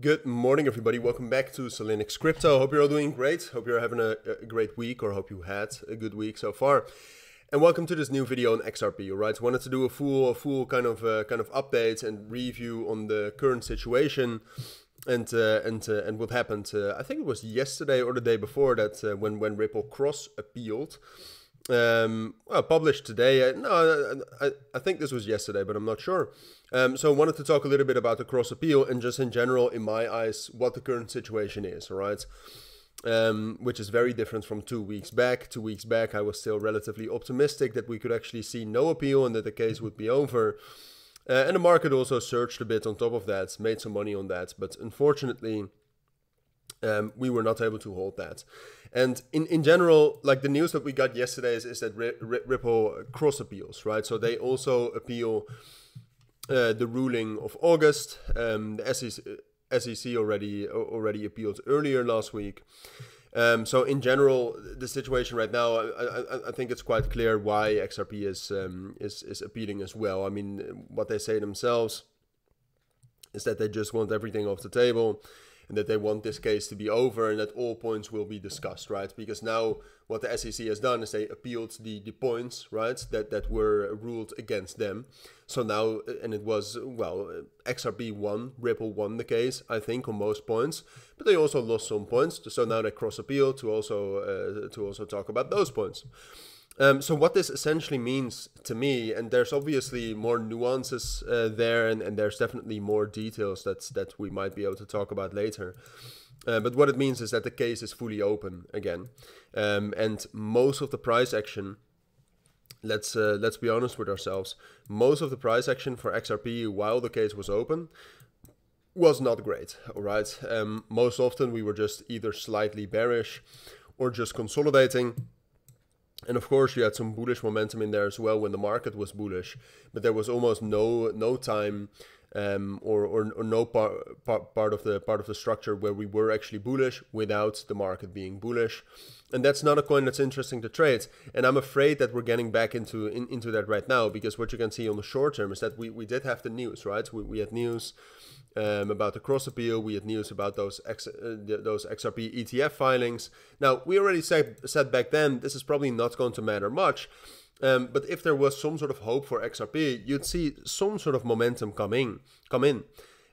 Good morning, everybody. Welcome back to Cilinix Crypto. Hope you're all doing great. Hope you're having a great week, or hope you had a good week so far. And welcome to this new video on XRP. All right, so wanted to do a full kind of update and review on the current situation and what happened. I think it was yesterday or the day before that when Ripple cross appealed. Well, published today. No, I think this was yesterday, but I'm not sure. So I wanted to talk a little bit about the cross appeal and just in general, in my eyes, what the current situation is, all right? Which is very different from 2 weeks back. 2 weeks back, I was still relatively optimistic that we could actually see no appeal and that the case would be over. And the market also surged a bit on top of that, made some money on that. But unfortunately, we were not able to hold that. And in general, like the news that we got yesterday is that Ripple cross appeals, right? So they also appeal the ruling of August. The SEC already appealed earlier last week. So in general, the situation right now, I think it's quite clear why XRP is appealing as well. I mean, what they say themselves is that they just want everything off the table, and that they want this case to be over and that all points will be discussed, right? Because now what the SEC has done is they appealed the points, right, that were ruled against them. So now, and it was, well, XRP won, Ripple won the case, I think, on most points, but they also lost some points. So now they cross appeal to also talk about those points. So what this essentially means to me, and there's obviously more nuances there, and there's definitely more details that we might be able to talk about later. But what it means is that the case is fully open again, and most of the price action, let's be honest with ourselves, most of the price action for XRP while the case was open was not great. All right, most often we were just either slightly bearish or just consolidating. And of course, you had some bullish momentum in there as well when the market was bullish, but there was almost no time or no part of the structure where we were actually bullish without the market being bullish. And that's not a coin that's interesting to trade. And I'm afraid that we're getting back into that right now, because what you can see on the short term is that we did have the news, right? We had news about the cross appeal. We had news about those XRP ETF filings. Now, we already said back then, this is probably not going to matter much. But if there was some sort of hope for XRP, you'd see some sort of momentum come in.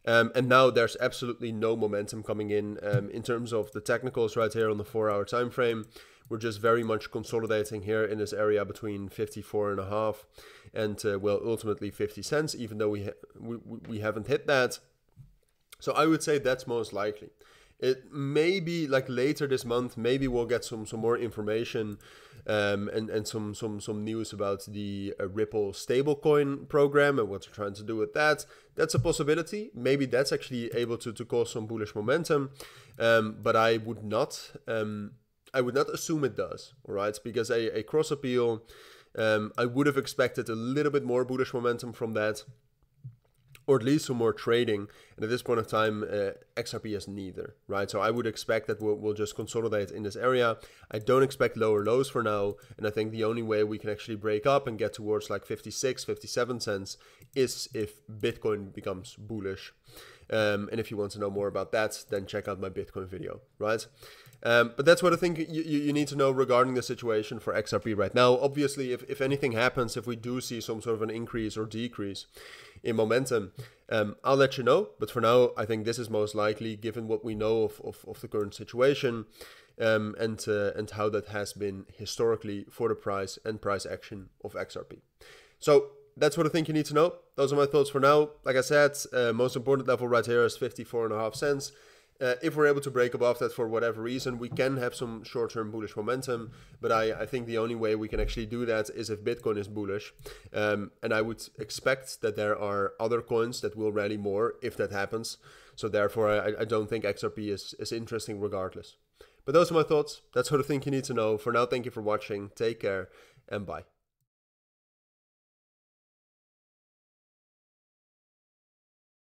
And now there's absolutely no momentum coming in terms of the technicals right here on the 4-hour time frame. We're just very much consolidating here in this area between 54.5 and well, ultimately 50 cents, even though we haven't hit that. So I would say that's most likely. It may be like later this month, maybe we'll get some more information and some news about the Ripple stablecoin program and what they're trying to do with that. That's a possibility. Maybe that's actually able to cause some bullish momentum, but I would not assume it does, all right? Because a cross appeal, I would have expected a little bit more bullish momentum from that, or at least some more trading. And at this point of time, XRP has neither, right? So I would expect that we'll just consolidate in this area. I don't expect lower lows for now. And I think the only way we can actually break up and get towards like 56, 57 cents is if Bitcoin becomes bullish. And if you want to know more about that, then check out my Bitcoin video, right? But that's what I think you need to know regarding the situation for XRP right now. Obviously, if anything happens, if we do see some sort of an increase or decrease in momentum, I'll let you know. But for now, I think this is most likely, given what we know of the current situation and how that has been historically for the price and price action of XRP. So that's what I think you need to know. Those are my thoughts for now. Like I said, most important level right here is 54.5 cents. If we're able to break above that for whatever reason, we can have some short-term bullish momentum. But I think the only way we can actually do that is if Bitcoin is bullish. And I would expect that there are other coins that will rally more if that happens. So therefore, I don't think XRP is interesting regardless. But those are my thoughts. That's sort of thing you need to know. For now, thank you for watching. Take care and bye.